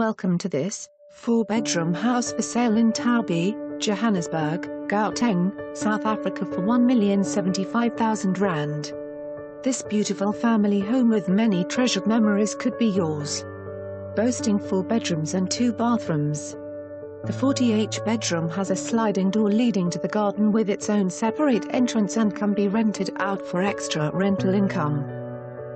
Welcome to this 4-bedroom house for sale in Towerby, Johannesburg, Gauteng, South Africa for R1,075,000. This beautiful family home with many treasured memories could be yours. Boasting 4 bedrooms and 2 bathrooms. The 48 bedroom has a sliding door leading to the garden with its own separate entrance and can be rented out for extra rental income.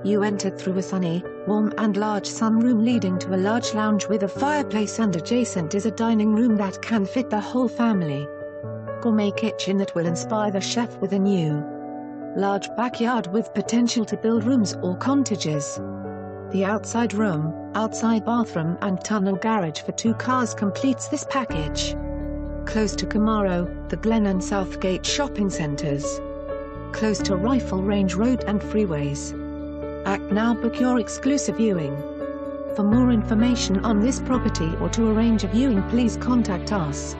You enter through a sunny, warm and large sunroom leading to a large lounge with a fireplace, and adjacent is a dining room that can fit the whole family. Gourmet kitchen that will inspire the chef with a new, large backyard with potential to build rooms or cottages. The outside room, outside bathroom and tunnel garage for 2 cars completes this package. Close to Camaro, the Glen and Southgate shopping centres. Close to Rifle Range Road and freeways. Act now, book your exclusive viewing. For more information on this property or to arrange a viewing, please contact us.